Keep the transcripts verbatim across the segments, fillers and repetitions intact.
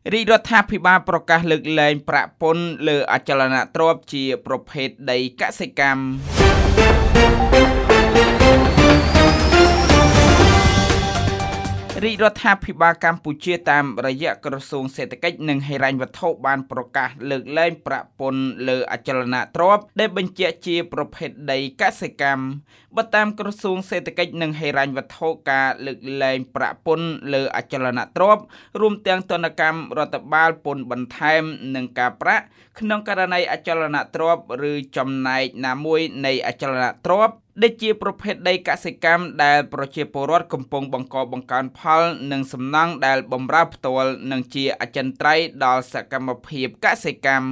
Ri do thapi ba prokah lek lain prapon le acalana trop chi prophet dai kasekam. Ri do thapi ba Campuchia tam raya krosong setekaj neng heran wathok ban prokah lek lain prapon le acalana trop dai benjia chi prophet dai kasekam. Batam krosong setekaj neng heran wathok ka lek lain prapon le acalana trop rum tiang tonakam rotabal pon bantaim neng kapra knong karanai acalana trop ru chomnai na moi nei acalana trop ដែលជាប្រភេទដីកសិកម្មដែលប្រជាពលរដ្ឋកំពុងបង្កបង្កើនផលនិងសំណង់ដែលបំរើផ្ទាល់នឹងជាអចិន្ត្រៃយ៍ដល់សកម្មភាពកសិកម្ម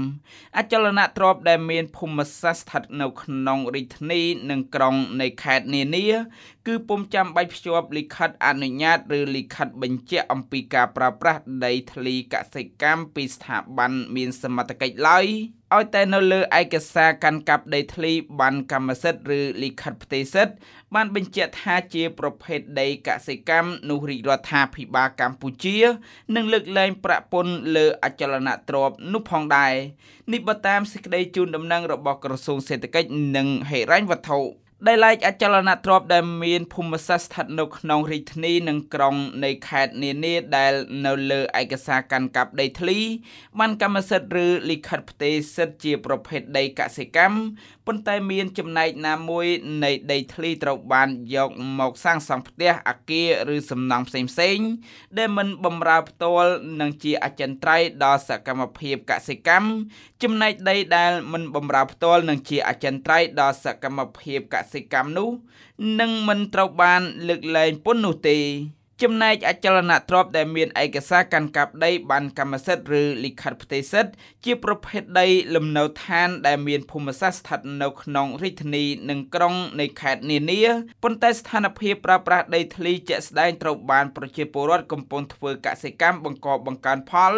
អចលនៈទ្រព្យដែលមានភូមិសាស្ត្រស្ថិតនៅក្នុងរាជធានីនិងក្រុងនៃខេត្តនានាគឺពុំចាំបាច់ភ្ជាប់លិខិតអនុញ្ញាតឬលិខិតបញ្ជាក់អំពីការប្រើប្រាស់ដីធ្លីកសិកម្មពីស្ថាប័ន មានសមត្ថកិច្ចឡើយឲ្យតែនៅលើឯកសារកាន់កាប់ដីធ្លីបានកម្មសិទ្ធិឬលិខិតផ្ទេរសិទ្ធិបានបញ្ជាក់ថាជាប្រភេទដីកសិកម្មនោះរាជរដ្ឋាភិបាលកម្ពុជានិងលើកឡើងប្រាក់ពន្ធលើអចលនទ្រព្យនោះផងដែរនេះបើតាមសេចក្ដីជូនដំណឹងរបស់ក្រសួងសេដ្ឋកិច្ចនិងហិរញ្ញវត្ថុ ដែលឡាយអចលនទ្រព្យដែលមានភូមិសាស្ត្រស្ថិតនៅក្នុងរាជធានីនិងក្រុងនៃខេត្តនានាដែលនៅលើឯកសារកាន់កាប់ដីធ្លីបានកម្មសិទ្ធិឬលិខិតផ្ទេរសិទ្ធិជាប្រភេទដីកសិកម្មប៉ុន្តែមានចំណែកណាមួយនៃដីធ្លីត្រូវបានយកមកសាងសង់ផ្ទះអគារឬសំណង់ផ្សេងៗដែលមិនបម្រើផ្ទាល់នឹងជាអចិន្ត្រៃយ៍ដល់សកម្មភាពកសិកម្ម ចំណែកអចលនទ្រព្យដែលមានឯកសារកាន់កាប់ដីបានកម្មសិទ្ធិឬលិខិតផ្ទេរសិទ្ធិជាប្រភេទដីលំនៅឋានដែលមានភូមិសាស្ត្រស្ថិតនៅក្នុងរាជធានីនិងក្រុងនៃខេត្តនានាប៉ុន្តែស្ថានភាពប្រើប្រាស់ដីធ្លីជាក់ស្ដែងត្រូវបានប្រជាពលរដ្ឋកំពុងធ្វើកសិកម្មបង្កបង្កើនផល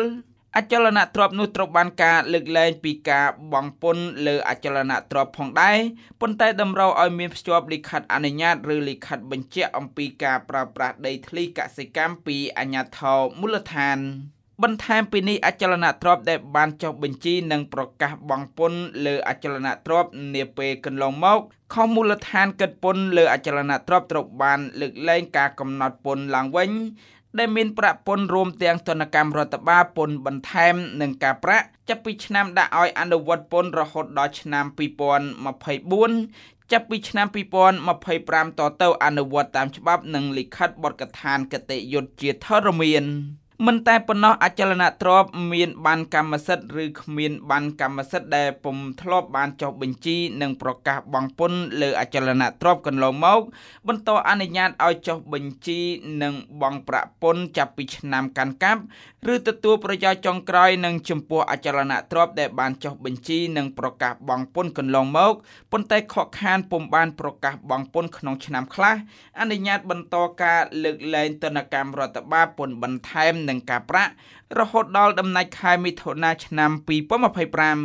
អចលនទ្រព្យនោះត្រូវបានការលើកលែងពីការបង្ពន្ធលើអចលនទ្រព្យផងដែរប៉ុន្តែតម្រូវឲ្យមានភ្ជាប់លិខិតអនុញ្ញាតឬលិខិតបញ្ជាក់អំពីការប្រើប្រាស់ដីធ្លីកសិកម្មពីអាជ្ញាធរមូលដ្ឋាន បន្ថែមពីនេះអចលនទ្រព្យដែលបានចុះបញ្ជីនិងប្រកាសបង្ពន្ធលើអចលនទ្រព្យនាពេលកន្លងមកខុសមូលដ្ឋានគិតពន្ធលើអចលនទ្រព្យត្រូវបានលើកលែងការកំណត់ពន្ធឡើងវិញ ដែលមានប្រាក់ពន្ធរួមទាំងទណ្ឌកម្មរដ្ឋបាលពន្ធបន្ថែមនិងការប្រាក់ចាប់ពីឆ្នាំដាក់ឲ្យអនុវត្តពន្ធរហូតដល់ឆ្នាំ មិនតែប៉ុណ្ណោះអចលនទ្រព្យមានបានកម្មសិទ្ធិឬគ្មានបានកម្មសិទ្ធិដែលបំធ្លាប់បានចុះបញ្ជីនិងប្រកាសបង់ពន្ធលើអចលនទ្រព្យកន្លងមកបន្តអនុញ្ញាតឲ្យចុះបញ្ជីនិងបង្ប្រាក់ពន្ធចាប់ពីឆ្នាំកាន់កាប់ឬទទួលប្រយោជន៍ចុងក្រោយនិងចំពោះអចលនទ្រព្យដែលបានចុះបញ្ជីនិងប្រកាសបង់ពន្ធកន្លងមកប៉ុន្តែខកខានពុំបានប្រកាសបង់ពន្ធក្នុងឆ្នាំខ្លះអនុញ្ញាតបន្តការលើកលែងទណ្ឌកម្មរដ្ឋបាលពន្ធបន្ថែមនិងការប្រាក់រហូតដល់ដំណាច់ខែមិថុនាឆ្នាំ ពីរពាន់ម្ភៃប្រាំ